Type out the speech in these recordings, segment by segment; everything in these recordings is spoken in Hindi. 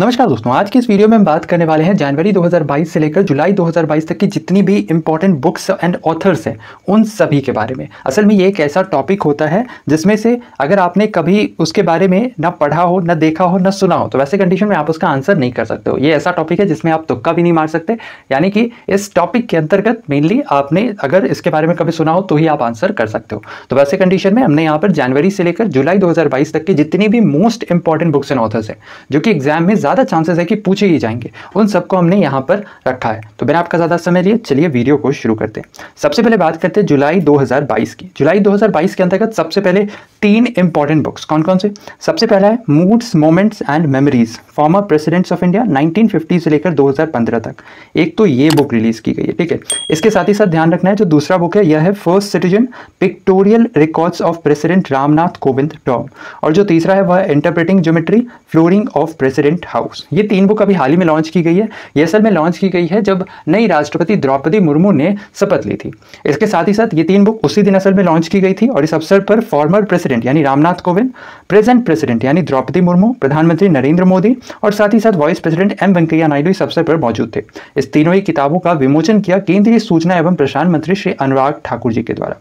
नमस्कार दोस्तों, आज की इस वीडियो में हम बात करने वाले हैं जनवरी 2022 से लेकर जुलाई 2022 तक की जितनी भी इम्पॉर्टेंट बुक्स एंड ऑथर्स हैं उन सभी के बारे में। असल में ये एक ऐसा टॉपिक होता है जिसमें से अगर आपने कभी उसके बारे में ना पढ़ा हो, ना देखा हो, ना सुना हो, तो वैसे कंडीशन में आप उसका आंसर नहीं कर सकते हो। ये ऐसा टॉपिक है जिसमें आप तुक्का भी नहीं मार सकते, यानी कि इस टॉपिक के अंतर्गत मेनली आपने अगर इसके बारे में कभी सुना हो तो ही आप आंसर कर सकते हो। तो वैसे कंडीशन में हमने यहाँ पर जनवरी से लेकर जुलाई 2022 तक की जितनी भी most important books and authors हैं जो कि एग्जाम में ज़्यादा चांसेस है कि पूछे ही जाएंगे, उन सबको हमने यहाँ पर रखा है। तो बिना आपका ज़्यादा समय लिए चलिए वीडियो को शुरू करते हैं। सबसे पहले बात करते हैं जुलाई 2022 की। जुलाई 2022 के अंतर्गत सबसे पहले 3 इंपॉर्टेंट बुक्स कौन कौन से। सबसे पहला है moods, moments and memories, former presidents of India 1950 से लेकर 2015 तक। एक तो ये बुक रिलीज की गई है, ठीक है। इसके साथ ही साथ ध्यान रखना है जो दूसरा बुक है यह है first citizen, pictorial records of president Ramnath Kovind term. और जो तीसरा है वह interpreting geometry, flooring of president house. ये 3 बुक अभी हाल ही में लॉन्च की गई है। ये असल में लॉन्च की गई है जब नई राष्ट्रपति द्रौपदी मुर्मू ने शपथ ली थी। इसके साथ ही साथ ये 3 बुक उसी दिन असल में लॉन्च की गई थी और इस अवसर पर फॉर्मर प्रेसिडेंट यानी रामनाथ कोविंद, प्रेजेंट प्रेसिडेंट यानी द्रौपदी मुर्मू, प्रधानमंत्री नरेंद्र मोदी और साथ ही साथ vice president M Venkaiah Naidu इस अवसर पर मौजूद थे। इस तीनों ही किताबों का विमोचन किया केंद्रीय सूचना एवं प्रसारण मंत्री श्री अनुराग ठाकुर जी के द्वारा।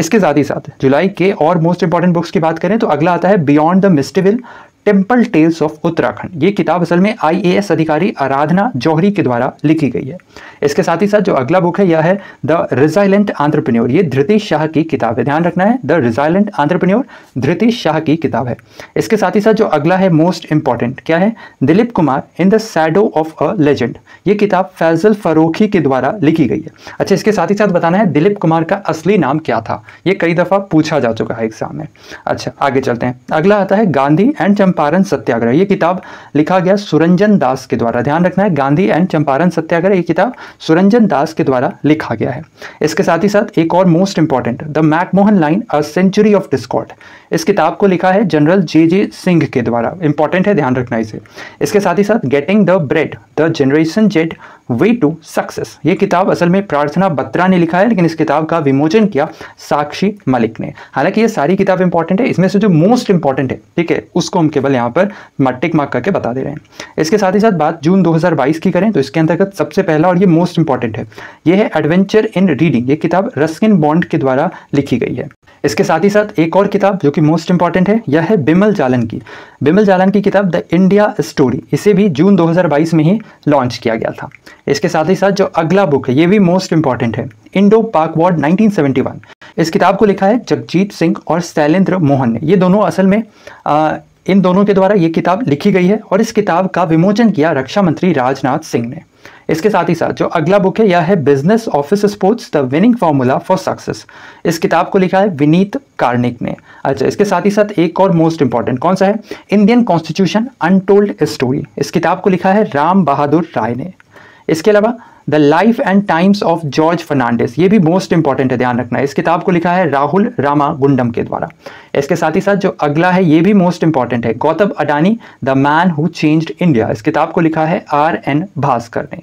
इसके साथ ही साथ जुलाई के और मोस्ट इंपॉर्टेंट बुक्स की बात करें तो अगला आता है beyond the misty veil, temple tales of Uttarakhand. ये किताब असल में IAS अधिकारी आराधना जौहरी के द्वारा लिखी गई है। इसके साथ ही साथ जो अगला बुक है यह है द रिजाइलेंट एंटरप्रेन्योर, ये धृति शाह की किताब है। ध्यान रखना है the resilient entrepreneur Dhriti Shah की किताब है। इसके साथ ही साथ जो अगला है मोस्ट इंपॉर्टेंट क्या है, Dilip Kumar in the shadow of a legend, ये किताब फैजल फरोखी के द्वारा लिखी गई है। अच्छा, इसके साथ ही साथ बताना है दिलीप कुमार का असली नाम क्या था, ये कई दफ़ा पूछा जा चुका है एग्जाम में। अच्छा, आगे चलते हैं। अगला आता है गांधी एंड चंपारण सत्याग्रह, ये किताब लिखा गया सुरंजन दास के द्वारा। ध्यान रखना है गांधी एंड चंपारण सत्याग्रह, ये किताब सुरंजन दास के द्वारा लिखा गया है। इसके साथ ही साथ एक और most important the McMahon line, a century of discord, इस किताब को लिखा है जनरल जे.जे. सिंह के द्वारा। इंपॉर्टेंट है, ध्यान रखना इसे। इसके साथ ही साथ getting the bread, the generation Z way to success, ये किताब असल में प्रार्थना बत्रा ने लिखा है, लेकिन इस किताब का विमोचन किया साक्षी मलिक ने। हालांकि ये सारी किताब इंपॉर्टेंट है, इसमें से जो मोस्ट इंपॉर्टेंट है, ठीक है, उसको हम केवल यहाँ पर टिक मार्क करके बता दे रहे हैं। इसके साथ ही साथ बात जून 2022 की करें तो इसके अंतर्गत सबसे पहला और ये मोस्ट इंपॉर्टेंट है, ये है एडवेंचर इन रीडिंग, ये किताब रस्किन बॉन्ड के द्वारा लिखी गई है। इसके साथ ही साथ एक और किताब जो कि मोस्ट इंपॉर्टेंट है यह है बिमल जालन की। बिमल जालन की किताब द इंडिया स्टोरी, इसे भी जून 2022 में ही लॉन्च किया गया था। इसके साथ ही साथ जो अगला बुक है ये भी मोस्ट इंपॉर्टेंट है, इंडो पाक वॉर 1971, इस किताब को लिखा है जगजीत सिंह और शैलेंद्र मोहन ने। ये दोनों असल में इन दोनों के द्वारा ये किताब लिखी गई है और इस किताब का विमोचन किया रक्षा मंत्री राजनाथ सिंह ने। इसके साथ ही साथ जो अगला बुक है यह है business office sports, the winning formula for success, इस किताब को लिखा है विनीत कार्निक ने। अच्छा, इसके साथ ही साथ एक और मोस्ट इंपॉर्टेंट कौन सा है, इंडियन कॉन्स्टिट्यूशन अनटोल्ड स्टोरी, इस किताब को लिखा है राम बहादुर राय ने। इसके अलावा the life and times of George Fernandes, ये भी मोस्ट इंपॉर्टेंट है, ध्यान रखना है। इस किताब को लिखा है राहुल रामा गुंडम के द्वारा। इसके साथ ही साथ जो अगला है ये भी मोस्ट इंपॉर्टेंट है, Gautam Adani the man who changed India, इस किताब को लिखा है R.N. भास्कर ने।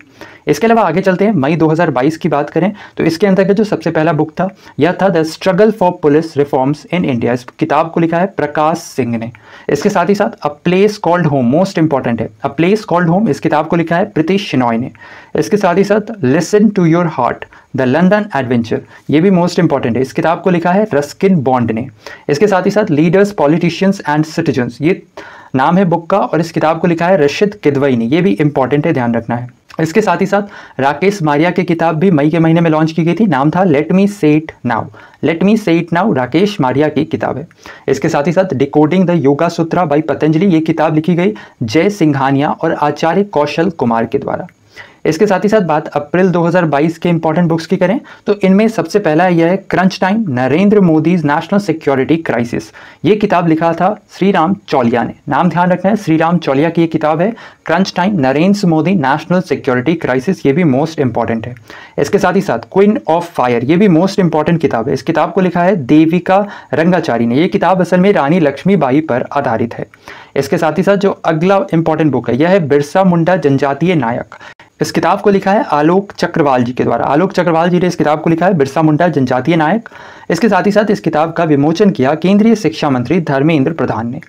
इसके अलावा आगे चलते हैं, मई 2022 की बात करें तो इसके अंतर्गत जो सबसे पहला बुक था यह था the struggle for police reforms in India, इस किताब को लिखा है प्रकाश सिंह ने। इसके साथ ही साथ a place called home, most important है, अ प्लेस कॉल्ड होम, इस किताब को लिखा है प्रीतिशिना ने। इसके साथ ही साथ listen to your heart, the London adventure, ये भी मोस्ट इंपॉर्टेंट है, इस किताब को लिखा है रस्किन बॉन्ड ने। इसके साथ ही साथ लीडर्स, पॉलिटिशियंस एंड सिटीजन्स, ये नाम है बुक का और इस किताब को लिखा है रशीद किदवई ने। ये भी इंपॉर्टेंट है, ध्यान रखना है। इसके साथ ही साथ राकेश मारिया की किताब भी मई के महीने में लॉन्च की गई थी, नाम था लेट मी से इट नाउ, लेट मी से इट नाउ राकेश मारिया की किताब है। इसके साथ ही साथ decoding the yoga sutra by Patanjali, ये किताब लिखी गई जय सिंघानिया और आचार्य कौशल कुमार के द्वारा। इसके साथ ही साथ बात अप्रैल 2022 के इंपॉर्टेंट बुक्स की करें तो इनमें सबसे पहला यह है crunch time, Narendra Modi's national security crisis, ये किताब लिखा था श्रीराम चौलिया ने। नाम ध्यान रखना है श्रीराम चौलिया की ये किताब है, crunch time Narendra Modi national security crisis, ये भी मोस्ट इंपॉर्टेंट है। इसके साथ ही साथ क्वीन ऑफ फायर, ये भी मोस्ट इंपॉर्टेंट किताब है, इस किताब को लिखा है देविका रंगाचारी ने। ये किताब असल में रानी लक्ष्मीबाई पर आधारित है। इसके साथ ही साथ जो अगला इंपॉर्टेंट बुक है यह है बिरसा मुंडा जनजातीय नायक, इस किताब को लिखा है आलोक चक्रवाल जी के द्वारा। आलोक चक्रवाल जी ने इस किताब को लिखा है बिरसा मुंडा जनजातीय नायक। इसके साथ ही साथ इस किताब का विमोचन किया केंद्रीय शिक्षा मंत्री धर्मेंद्र प्रधान ने।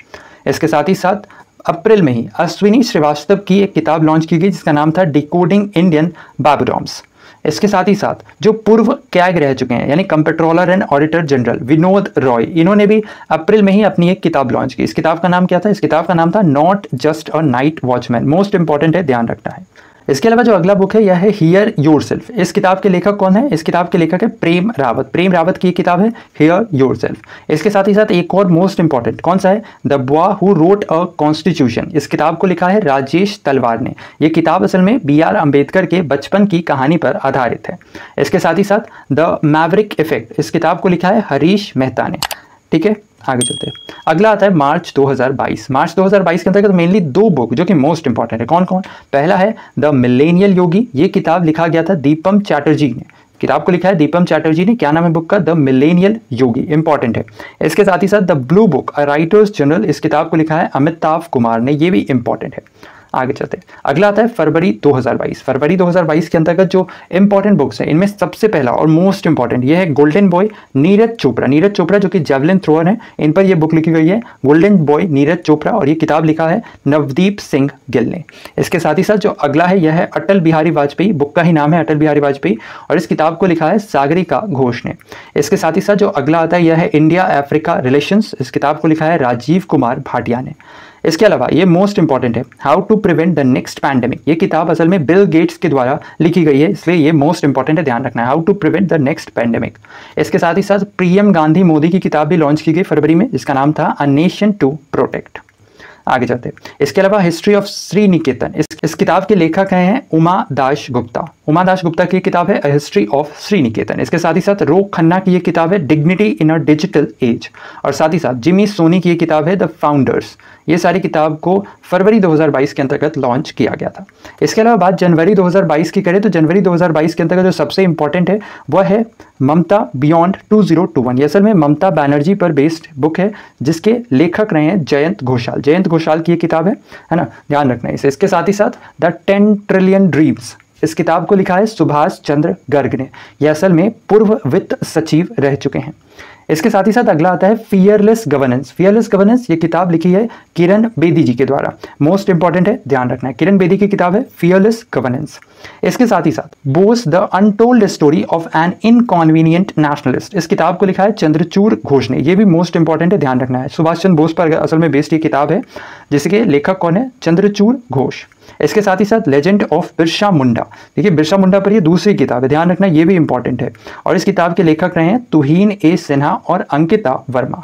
इसके साथ ही साथ अप्रैल में ही अश्विनी श्रीवास्तव की एक किताब लॉन्च की गई जिसका नाम था डिकोडिंग इंडियन बाबरॉम्स। इसके साथ ही साथ जो पूर्व कैग रह चुके हैं यानी comptroller and auditor general Vinod Rai, इन्होंने भी अप्रैल में ही अपनी एक किताब लॉन्च की। इस किताब का नाम क्या था? इस किताब का नाम था not just a night watchman. Most important है, ध्यान रखना है। इसके अलावा जो अगला बुक है यह है हियर योरसेल्फ। इस किताब के लेखक कौन है? इस किताब के लेखक है प्रेम रावत। प्रेम रावत की किताब है हियर योरसेल्फ। इसके साथ ही साथ एक और मोस्ट इंपॉर्टेंट कौन सा है? The boy who wrote a constitution. इस किताब को लिखा है राजेश तलवार ने। यह किताब असल में बी आर अम्बेडकर के बचपन की कहानी पर आधारित है। इसके साथ ही साथ द मैवरिक इफेक्ट, इस किताब को लिखा है हरीश मेहता ने। ठीक है, आगे चलते हैं। अगला आता है मार्च 2022। मार्च 2022 के अंतर्गत मेनली दो बुक जो कि मोस्ट इंपॉर्टेंट है, कौन कौन? पहला है द मिलेनियल योगी। ये किताब लिखा गया था दीपम चैटर्जी ने। किताब को लिखा है दीपम चैटर्जी ने। क्या नाम है बुक का? द मिलेनियल योगी, इंपॉर्टेंट है। इसके साथ ही साथ the blue book a writer's journal, इस किताब को लिखा है अमित ताफकुमार ने। ये भी इंपॉर्टेंट है। आगे चलते हैं। अगला आता है फरवरी 2022। फरवरी 2022 के अंतर्गत जो इंपॉर्टेंट बुक्स हैं इनमें सबसे पहला और मोस्ट इंपॉर्टेंट यह है गोल्डन बॉय नीरज चोपड़ा। नीरज चोपड़ा जो कि जेवलिन थ्रोअर हैं, इन पर यह बुक लिखी गई है, गोल्डन बॉय नीरज चोपड़ा, और ये किताब लिखा है नवदीप सिंह गिल ने। इसके साथ ही साथ जो अगला है यह है अटल बिहारी वाजपेयी। बुक का ही नाम है अटल बिहारी वाजपेयी, और इस किताब को लिखा है सागरिका घोष ने। इसके साथ ही साथ जो अगला आता है यह है इंडिया अफ्रीका रिलेशंस। इस किताब को लिखा है राजीव कुमार भाटिया ने। इसके अलावा ये मोस्ट इंपॉर्टेंट है, how to prevent the next pandemic. ये किताब असल में बिल गेट्स के द्वारा लिखी गई है, इसलिए ये मोस्ट इंपॉर्टेंट है, ध्यान रखना है, how to prevent the next pandemic. इसके साथ ही साथ पीएम गांधी मोदी की किताब भी लॉन्च की गई फरवरी में, जिसका नाम था अ नेशन टू प्रोटेक्ट। आगे चलते हैं। इसके अलावा हिस्ट्री ऑफ श्री निकेतन, इस किताब के लेखक हैं उमा दास गुप्ता। उमा दास गुप्ता की किताब है हिस्ट्री ऑफ श्री निकेतन। इसके साथ ही साथ रोक खन्ना की ये किताब है dignity in a digital age, और साथ ही साथ जिमी सोनी की ये किताब है द फाउंडर्स। ये सारी किताब को फरवरी 2022 के अंतर्गत लॉन्च किया गया था। इसके अलावा बात जनवरी 2022 की करें तो जनवरी 2022 के अंतर्गत जो सबसे इंपॉर्टेंट है वह है ममता बियॉन्ड 2021। ये असल में ममता बनर्जी पर बेस्ड बुक है जिसके लेखक रहे हैं जयंत घोषाल। जयंत घोषाल की ये किताब है ना, ध्यान रखना इसे। इसके साथ ही साथ द 10 ट्रिलियन ड्रीम्स, इस किताब को लिखा है सुभाष चंद्र गर्ग ने। यह असल में पूर्व वित्त सचिव रह चुके हैं। इसके साथ ही साथ अगला आता है फियरलेस गवर्नेंस। फियरलेस गवर्नेंस ये किताब लिखी है किरण बेदी जी के द्वारा, मोस्ट इंपॉर्टेंट है, ध्यान रखना है। किरण बेदी की किताब है फियरलेस गवर्नेंस। इसके साथ ही साथ Bose the untold story of an inconvenient nationalist, इस किताब को लिखा है चंद्रचूर घोष ने। ये भी मोस्ट इंपॉर्टेंट है, ध्यान रखना है। सुभाष चंद्र बोस पर असल में बेस्ड ये किताब है जिसके लेखक कौन है? चंद्रचूर घोष। इसके साथ ही साथ लेजेंड ऑफ बिरसा मुंडा, देखिए बिरसा मुंडा पर ये दूसरी किताब है, ध्यान रखना, ये भी इंपॉर्टेंट है, और इस किताब के लेखक रहे हैं तुहीन ए सिन्हा और अंकिता वर्मा।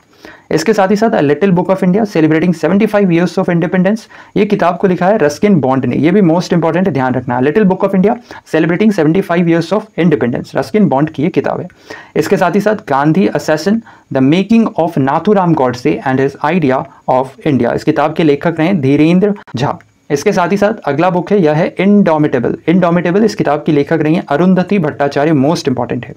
इसके साथ ही साथ a little book of India celebrating 75 years of independence, ये किताब को लिखा है रस्किन बॉन्ड ने। ये भी मोस्ट इंपॉर्टेंट है, ध्यान रखना, little book of India celebrating 75 years of independence, Ruskin Bond की ये किताब है। इसके साथ ही साथ Gandhi assassin the making of Nathuram Godse and his idea of India, इस किताब के लेखक रहे हैं धीरेन्द्र झा। इसके साथ ही साथ अगला बुक है यह है इनडोमिटेबल। इनडोमिटेबल इस किताब की लेखक रही हैं अरुंधति भट्टाचार्य, मोस्ट इंपॉर्टेंट है।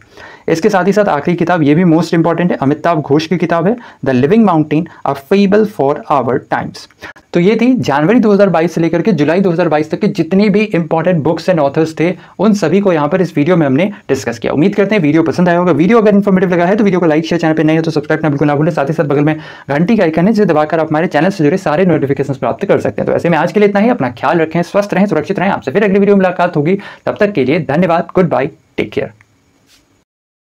इसके साथ ही साथ आखिरी किताब ये भी मोस्ट इंपॉर्टेंट है, अमिताभ घोष की किताब है the living mountain a fable for our times. तो ये थी जनवरी 2022 से लेकर के जुलाई 2022 तक के जितनी भी इंपॉर्टेंट बुक्स एंड ऑथर्स थे, उन सभी को यहाँ पर इस वीडियो में हमने डिस्कस किया। उम्मीद करते हैं वीडियो पसंद आया होगा। वीडियो अगर इन्फॉर्मेटिव लगा है तो वीडियो को लाइक, शेयर, चैनल पर नहीं हो तो सब्सक्राइब करना बिल्कुल ना भूलें। साथ ही साथ बगल में घंटी का आइकन है जिसे दबाकर आप हमारे चैनल से जुड़े सारे नोटिफिकेशन प्राप्त कर सकते हैं। तो ऐसे में आज के लिए इतना ही। अपना ख्याल रखें, स्वस्थ रहें, सुरक्षित रहें। आपसे फिर अगली वीडियो में मुलाकात होगी, तब तक के लिए धन्यवाद। Good bye, take care.